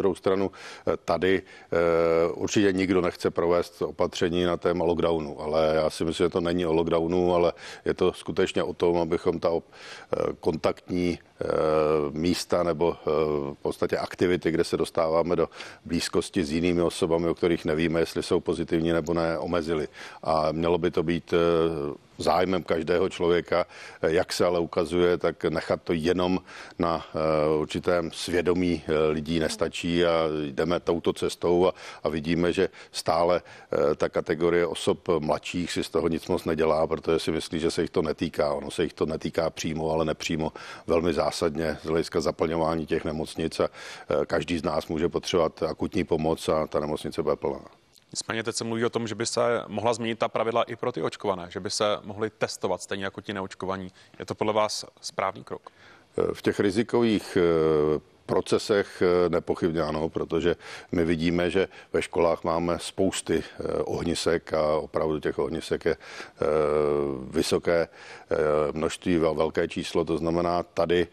Druhou stranu tady určitě nikdo nechce provést opatření na téma lockdownu, ale já si myslím, že to není o lockdownu, ale je to skutečně o tom, abychom ta kontaktní místa nebo v podstatě aktivity, kde se dostáváme do blízkosti s jinými osobami, o kterých nevíme, jestli jsou pozitivní nebo ne, omezili. A mělo by to být zájmem každého člověka, jak se ale ukazuje, tak nechat to jenom na určitém svědomí lidí nestačí a jdeme touto cestou a vidíme, že stále ta kategorie osob mladších si z toho nic moc nedělá, protože si myslí, že se jich to netýká. Ono se jich to netýká přímo, ale nepřímo velmi zásadně z hlediska zaplňování těch nemocnic a každý z nás může potřebovat akutní pomoc a ta nemocnice bude plná. Nicméně teď se mluví o tom, že by se mohla změnit ta pravidla i pro ty očkované, že by se mohli testovat stejně jako ti neočkovaní. Je to podle vás správný krok? V těch rizikových procesech nepochybně ano, protože my vidíme, že ve školách máme spousty ohnisek a opravdu těch ohnisek je vysoké množství, velké číslo, to znamená tady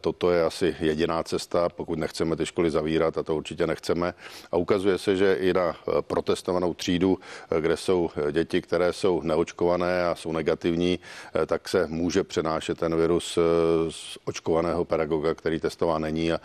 toto je asi jediná cesta, pokud nechceme ty školy zavírat a to určitě nechceme. A ukazuje se, že i na protestovanou třídu, kde jsou děti, které jsou neočkované a jsou negativní, tak se může přenášet ten virus z očkovaného pedagoga, který testován není. A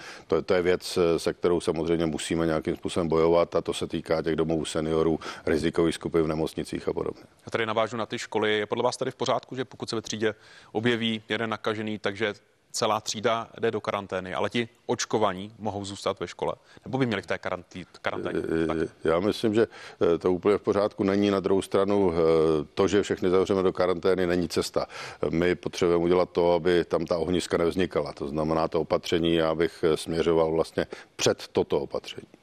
to je věc, se kterou samozřejmě musíme nějakým způsobem bojovat a to se týká těch domovů seniorů, rizikových skupin v nemocnicích a podobně. Já tady navážu na ty školy. Je podle vás tady v pořádku, že pokud se ve třídě objeví jeden nakažený, takže celá třída jde do karantény, ale ti očkovaní mohou zůstat ve škole? Nebo by měli k té karanténě? Já myslím, že to úplně v pořádku není. Na druhou stranu to, že všechny zavřeme do karantény, není cesta. My potřebujeme udělat to, aby tam ta ohniska nevznikala. To znamená to opatření, já bych směřoval vlastně před toto opatření.